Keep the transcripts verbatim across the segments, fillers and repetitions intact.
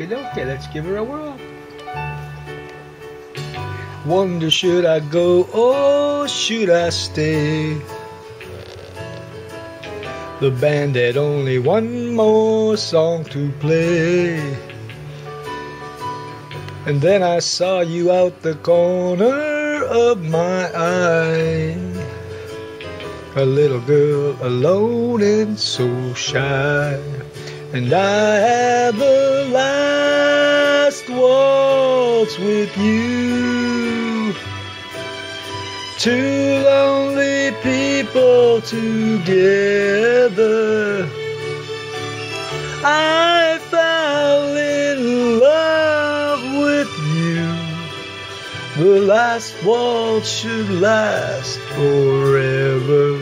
Okay, let's give her a whirl. Wonder should I go or should I stay? The band had only one more song to play. And then I saw you out the corner of my eye. A little girl alone and so shy. And I had the last waltz with you. Two lonely people together. I fell in love with you. The last waltz should last forever.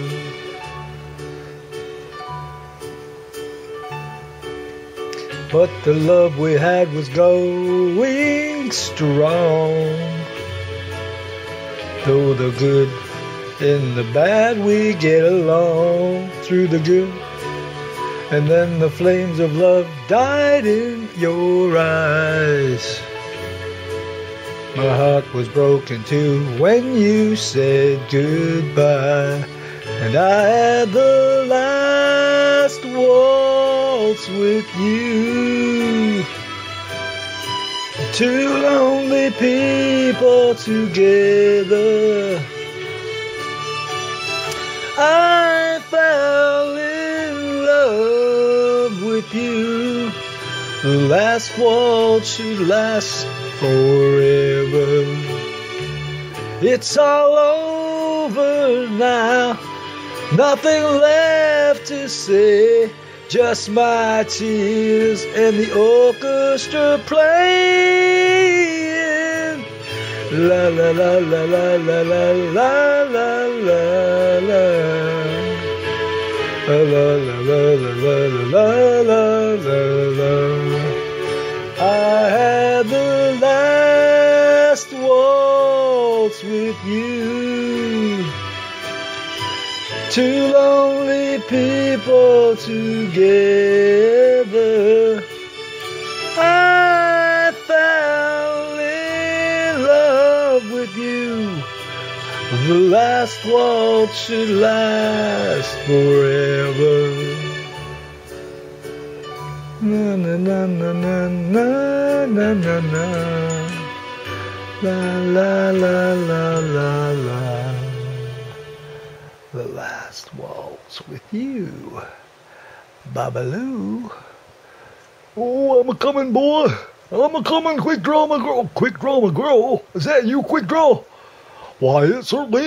But the love we had was growing strong. Through the good and the bad we get along. Through the good. And then the flames of love died in your eyes. My heart was broken too when you said goodbye. And I had the last waltz with you. Two lonely people together. I fell in love with you. The last waltz should last forever. It's all over now. Nothing left to say, just my tears and the orchestra playing. La la la la la la la la la la la la la la la la. I had the last waltz with you. Two lonely people together. I fell in love with you. The last waltz should last forever. Na na na na na na na na. La la la la la la. The last waltz with you, Babaloo. Oh, I'm a comin', boy. I'm a comin', quick draw, my girl. Quick draw, my girl. Is that you, quick draw? Why, it certainly is.